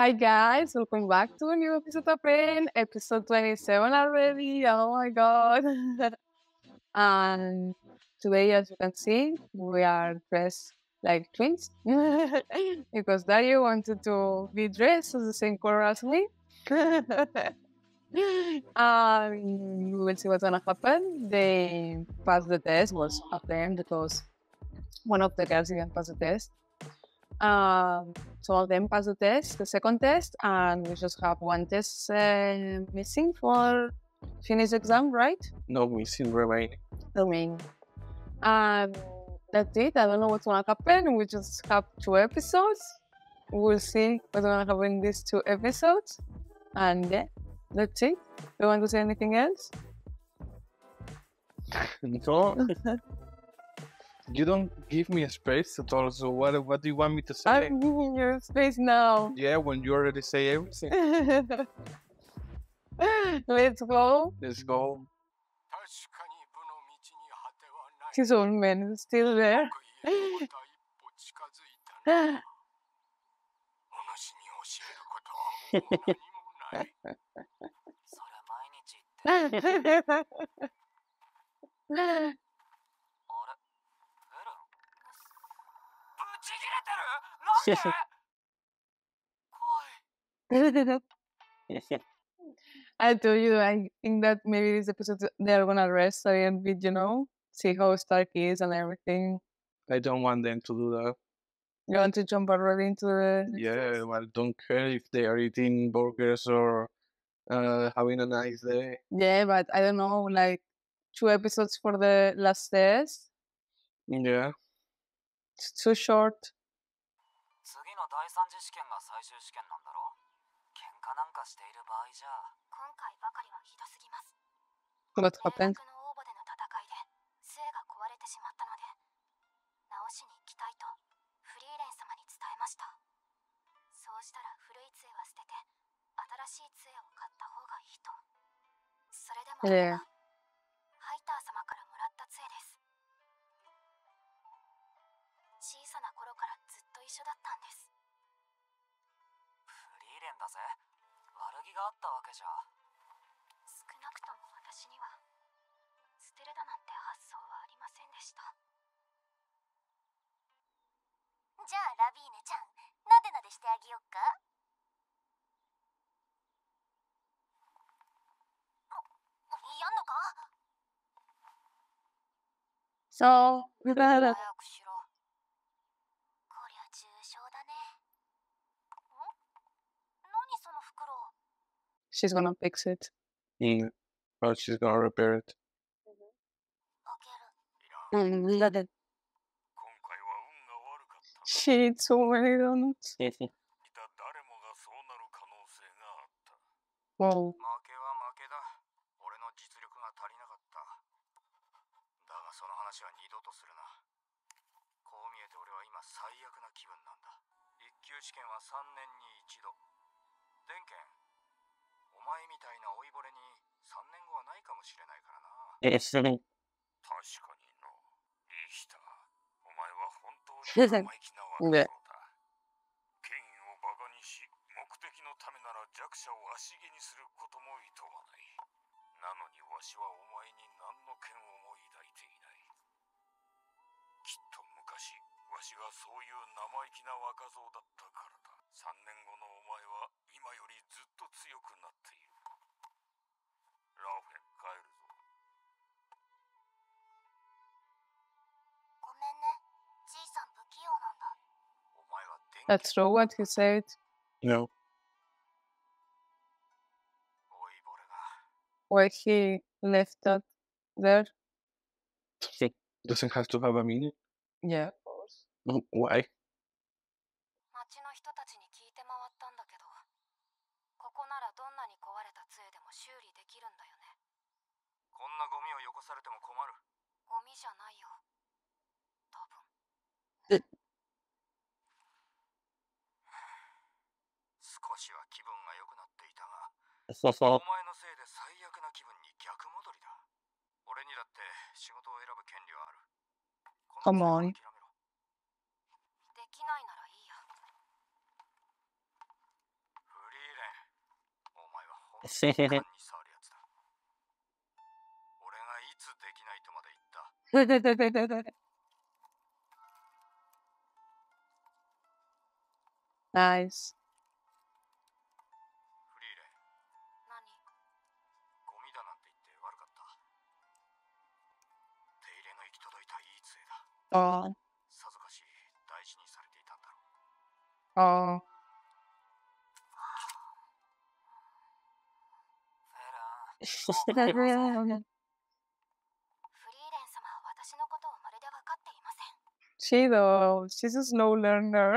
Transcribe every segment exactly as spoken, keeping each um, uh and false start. Hi guys, welcome back to a new episode of Frieren, episode twenty-seven already. Oh my god. And today, as you can see, we are dressed like twins because Dario wanted to be dressed as the same color as me. And we will see what's gonna happen. They passed the test, was a plan because one of the girls didn't pass the test. Um, so all of them passed the test, the second test, and we just have one test uh, missing for finish exam, right? No, missing remaining. Remaining. Um, that's it. I don't know what's gonna happen. We just have two episodes. We'll see what's gonna happen in these two episodes, and yeah, that's it. Do you want to say anything else? No. You don't give me a space at all, so what, what do you want me to say? I'm giving you a space now. Yeah, when you already say everything. Let's go. Let's go. His old man is still there. I told you, I think that maybe this episode they're gonna rest a little bit, you know, see how Stark is and everything. I don't want them to do that. You want to jump already into the... Yeah, well, I don't care if they are eating burgers or uh, having a nice day. Yeah, but I don't know, like two episodes for the last test. Yeah. It's too short. What happened? Yeah. So we better. She's gonna fix it. Mm. Or she's gonna repair it. Mm-hmm. She ate so many donuts. Wow. Yes, I mean. Yeah. That's true what he said. No. Why he left that there? Doesn't have to have a meaning. Yeah, of course. Why? Come on. Nice. Oh. Oh. She though, she's a slow learner.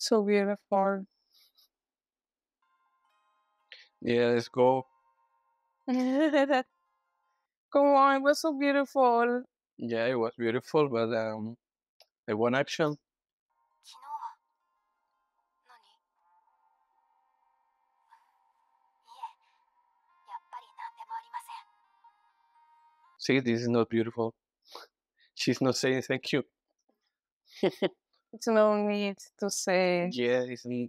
So beautiful. Yeah, let's go. Go on, it was so beautiful. Yeah, it was beautiful, but um, the one action. See, this is not beautiful. She's not saying thank you. It's no need to say. Yeah, it's yeah.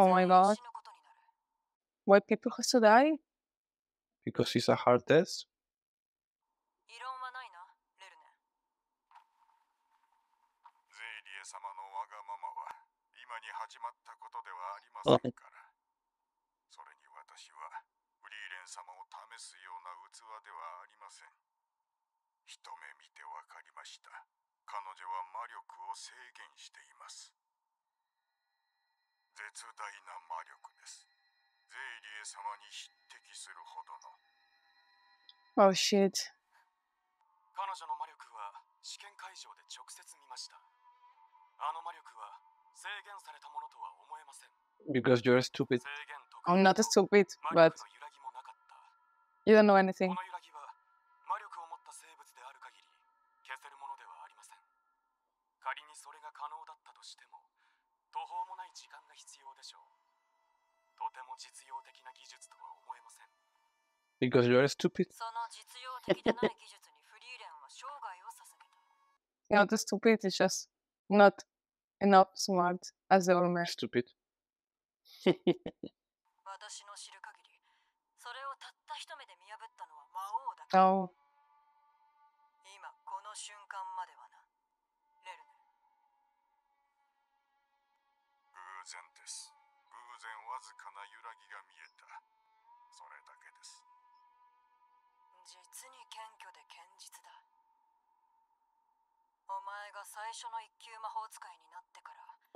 Oh my god. Why people have to die? Because it's a hard test. Oh. Oh shit. Because you're stupid. I'm not stupid, but you don't know anything. Because you are stupid. Not stupid, it's just not enough smart as the old man. Stupid. Oh.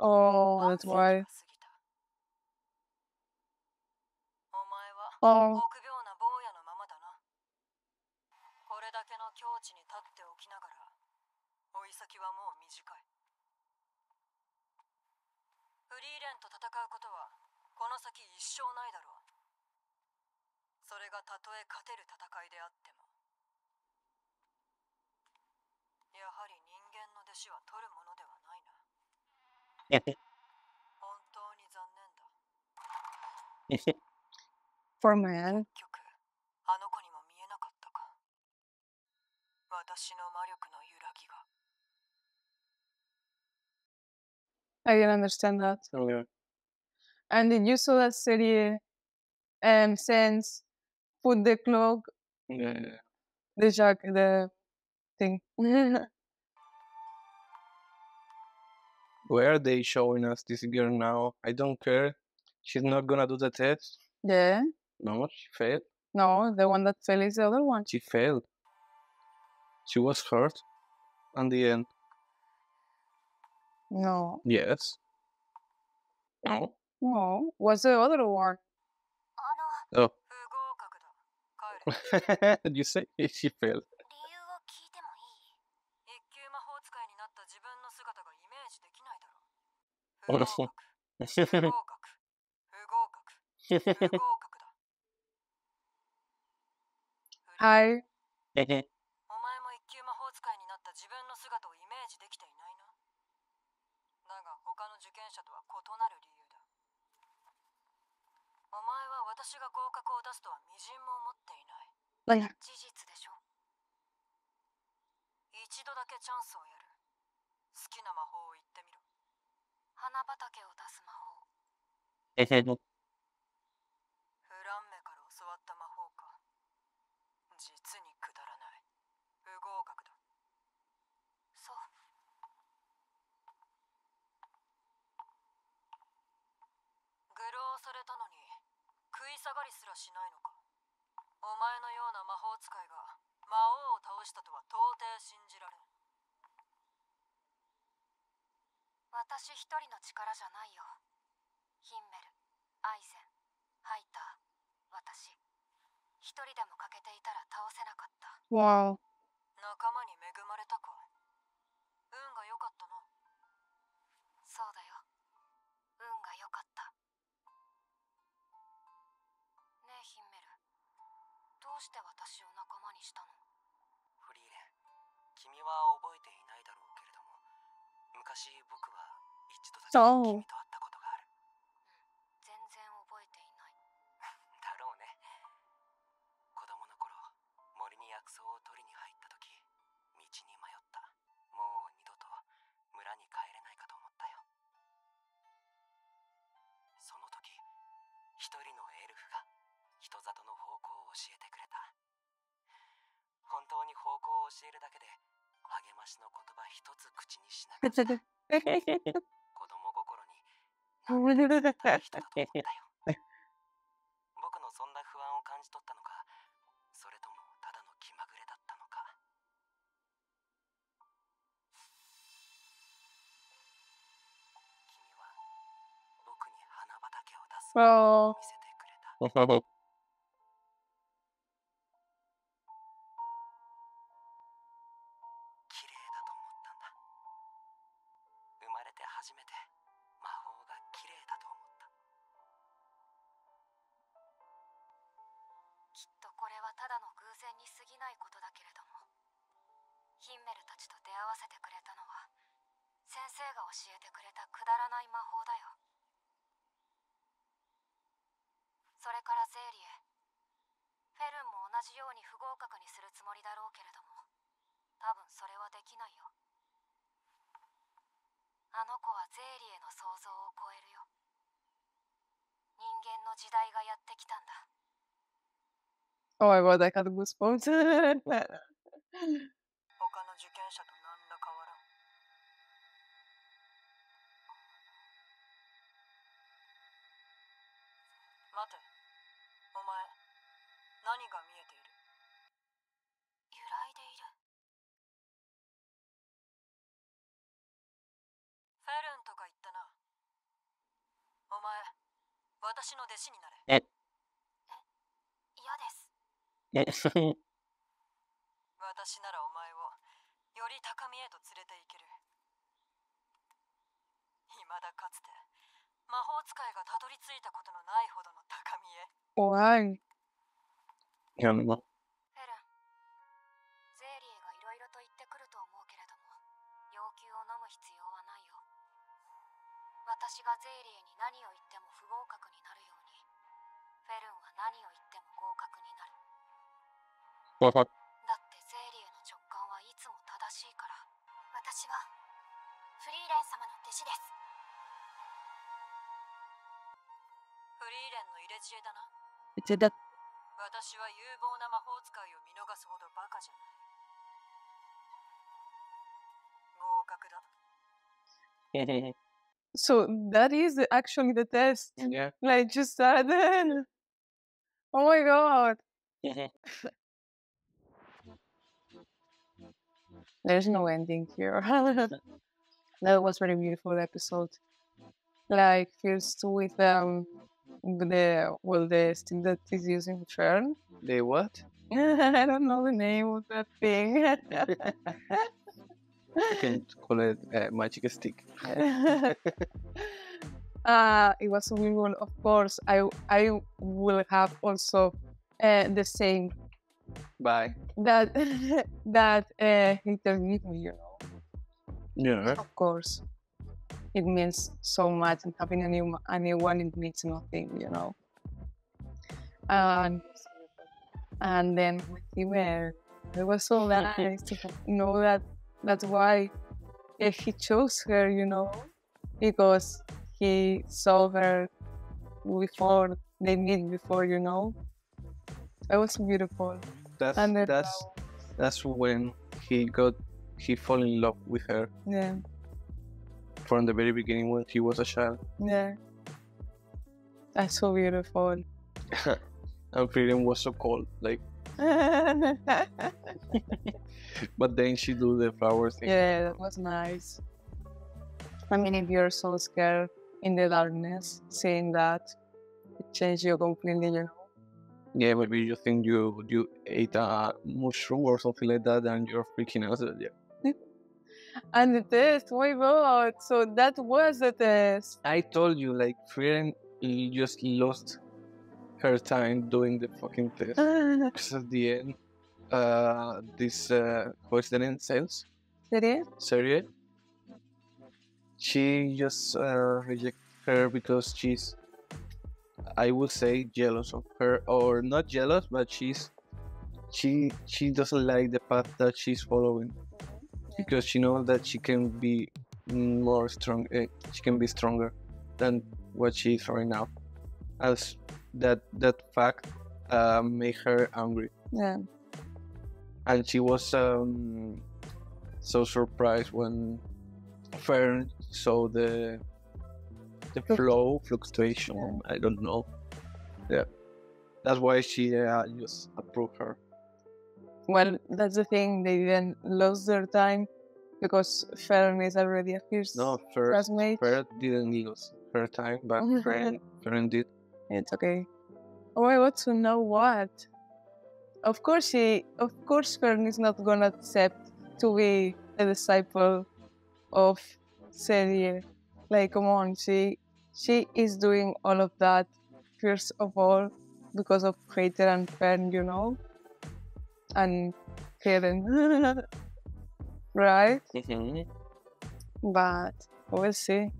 Oh, that's why. Oh. けの境地に立っておきながら、追い先はもう短い。フリーレンと戦うことはこの先一生ないだろう。それがたとえ勝てる戦いであっても。やはり人間の弟子は取るものではないな。本当に残念だ。For man。結局、あの子にも見えなかったか。私の魔力の揺らぎが。I didn't understand that. Earlier. And did you saw that serie um, since put the cloak, yeah, yeah. the jacket, the thing. Where are they showing us this girl now? I don't care. She's not gonna do the test. Yeah. No, she failed. No, the one that failed is the other one. She failed. She was hurt at the end. No. Yes. No. No. What's the other one? Oh. Did you say she failed? Oh. Hi. Like, wow. So. Well, oh my god, I got goosebumps. Eh. Eh. 私私ならお前をより高みへと連れて行ける。未だかつて魔法使いがたどり着いたことのないほどの高みへ。おらん。やめな。フェラン、ゼリーがいろいろと言ってくると思うけれども、要求を飲む必要はないよ。私がゼリーに何を言っても不合格になるように、フェルンは何を言っても合格になる。だってゼリーの直感はいつも正しいから。私はフリーレン様の弟子です。フリーレンの入れ知恵だな。私は有望な魔法使いを見逃すほどバカじゃない。合格だ。So that is actually the test. Yeah. Like just started. Oh my god. There's no ending here. That was very beautiful episode. Like first with um the well the stick that is using Fern. The what? I don't know the name of that thing. I can call it a uh, magic stick. uh, it was a good one, of course. I I will have also uh, the same. Bye. That that uh, Heiter gave me, you know. Yeah. Of course, it means so much, and having a new a new one, it means nothing, you know. And and then with Himmel, it was so nice to know that. That's why uh, he chose her, you know, because he saw her before they meet before, you know. It was beautiful. That's and that's flowers. That's when he got he fell in love with her. Yeah. From the very beginning, when he was a child. Yeah. That's so beautiful. And Frieren was so cold, like. But then she do the flower thing. Yeah, that was nice. I mean, if you're so scared in the darkness, seeing that, it changes you completely, you know. Yeah, maybe you think you you ate a mushroom or something like that, and you're freaking out. Yeah. And the test, oh my god! So that was the test. I told you, like, Frieren just lost her time doing the fucking test. Because at the end, uh, this uh, what's the name? Sales? Serie? Serie? She just uh, rejected her because she's, I would say, jealous of her, or not jealous, but she's she she doesn't like the path that she's following, mm-hmm. because she knows that she can be more strong. Uh, she can be stronger than what she is right now. As that that fact uh, made her angry. Yeah. And she was um, so surprised when Fern saw the the flow fluctuation. Yeah. I don't know. Yeah. That's why she uh, just approved her. Well, that's the thing. They didn't lose their time because Fern is already a fierce no, Fer, classmate. Fern didn't lose her time, but Fern Fern did. It's okay. Oh, I want to know what. Of course, she. Of course, Fern is not gonna accept to be a disciple of Serie. Like, come on, she. She is doing all of that first of all because of Heiter and Fern, you know, and Helen, right? But we'll see,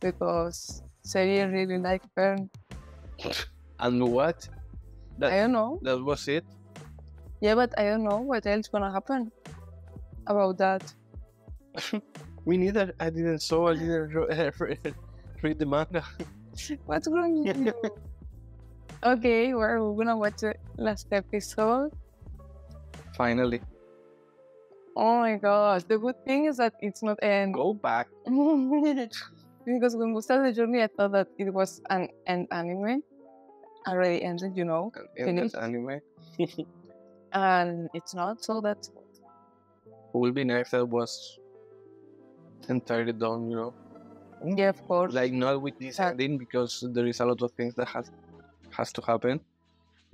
because Serie really liked Fern. And what? That, I don't know. That was it? Yeah, but I don't know what else gonna happen about that. We neither. I didn't saw, I didn't uh, read the manga. What's wrong with you? Okay, well, we're gonna watch the last episode. Finally. Oh my god. The good thing is that it's not end. Go back. Because when we started the journey, I thought that it was an end anime. Already ended, you know. An end anime. And it's not, so that's what. It would be nice if that was entirely done, you know. Yeah, of course. Like, not with this that... ending, because there is a lot of things that has, has to happen.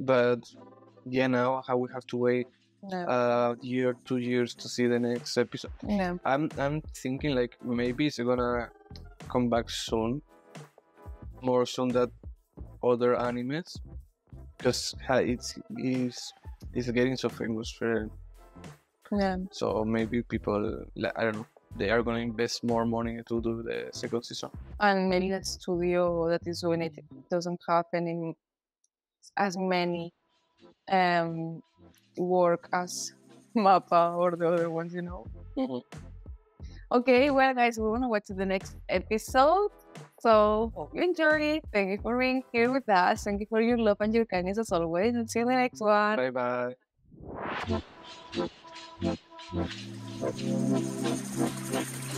But, yeah, now how we have to wait no. uh, year, two years to see the next episode. No. I'm I'm thinking like maybe it's gonna come back soon, more soon than other animes, because it's it's it's getting so famous for. Yeah. So maybe people, I don't know, they are going to invest more money to do the second season. And maybe that studio that is doing it doesn't have any, as many um, work as MAPA or the other ones, you know. Mm-hmm. Okay, well guys, we want to watch the next episode. So hope you enjoyed it. Thank you for being here with us. Thank you for your love and your kindness as always. And see you in the next one. Bye-bye. Yep, yep, yep, yep, yep, yep, yep, yep, yep.